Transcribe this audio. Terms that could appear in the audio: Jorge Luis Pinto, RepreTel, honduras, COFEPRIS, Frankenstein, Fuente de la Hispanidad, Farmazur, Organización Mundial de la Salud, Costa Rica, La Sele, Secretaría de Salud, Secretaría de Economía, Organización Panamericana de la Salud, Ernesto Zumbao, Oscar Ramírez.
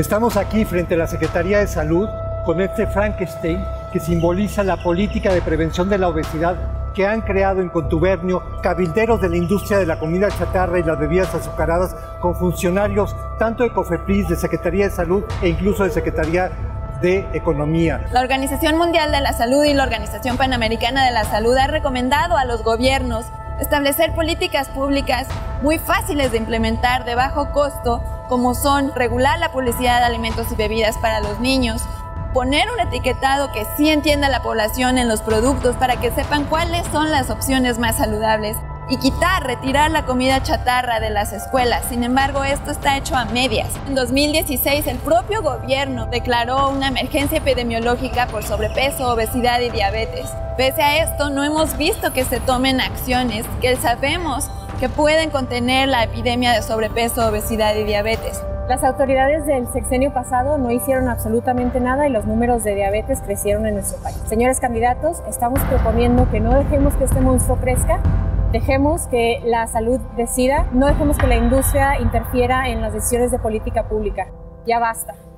Estamos aquí frente a la Secretaría de Salud con este Frankenstein que simboliza la política de prevención de la obesidad que han creado en contubernio cabilderos de la industria de la comida chatarra y las bebidas azucaradas con funcionarios tanto de COFEPRIS, de Secretaría de Salud e incluso de Secretaría de Economía. La Organización Mundial de la Salud y la Organización Panamericana de la Salud han recomendado a los gobiernos establecer políticas públicas muy fáciles de implementar de bajo costo, como son regular la publicidad de alimentos y bebidas para los niños, poner un etiquetado que sí entienda la población en los productos para que sepan cuáles son las opciones más saludables y retirar la comida chatarra de las escuelas. Sin embargo, esto está hecho a medias. En 2016, el propio gobierno declaró una emergencia epidemiológica por sobrepeso, obesidad y diabetes. Pese a esto, no hemos visto que se tomen acciones que sabemos que pueden contener la epidemia de sobrepeso, obesidad y diabetes. Las autoridades del sexenio pasado no hicieron absolutamente nada y los números de diabetes crecieron en nuestro país. Señores candidatos, estamos proponiendo que no dejemos que este monstruo crezca, dejemos que la salud decida, no dejemos que la industria interfiera en las decisiones de política pública. Ya basta.